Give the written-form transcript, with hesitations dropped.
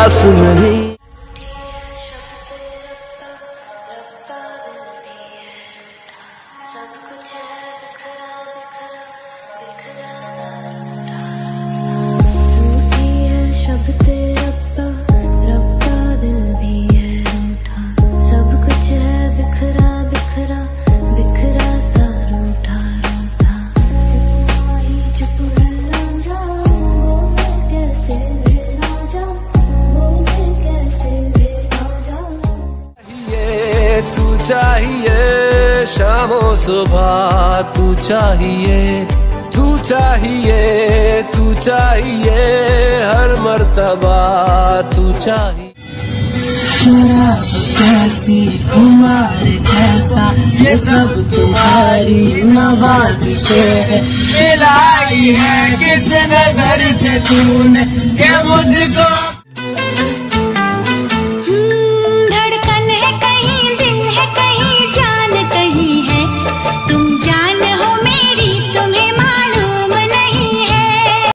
प्यास नहीं। चाहिए शामों सुबह तू चाहिए, तू चाहिए, तू चाहिए हर मर्तबा तू चाहिए। कैसी उमर जैसा ये सब तुम्हारी नवाज़िश है, मिलाई है किस नजर से तूने के मुझको।